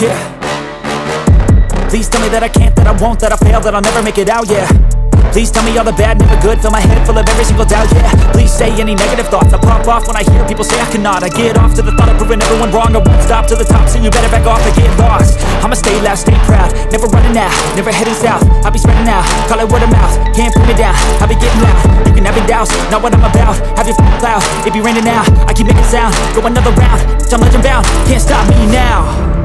yeah. Please tell me that I can't, that I won't, that I fail, that I'll never make it out, yeah. Please tell me all the bad, never good, fill my head full of every single doubt, yeah. Please say any negative thoughts, I pop off when I hear people say I cannot. I get off to the thought of proving everyone wrong. I won't stop till the top, so you better back off or get lost. I'ma stay loud, stay proud, never running out, never heading south. I'll be spreading out, call it word of mouth. Can't put me down, I'll be getting loud. You can have it douse, not what I'm about. Have your f***ing clout, it be raining now. I keep making sound, go another round, bitch, I'm legend bound. Can't stop me now.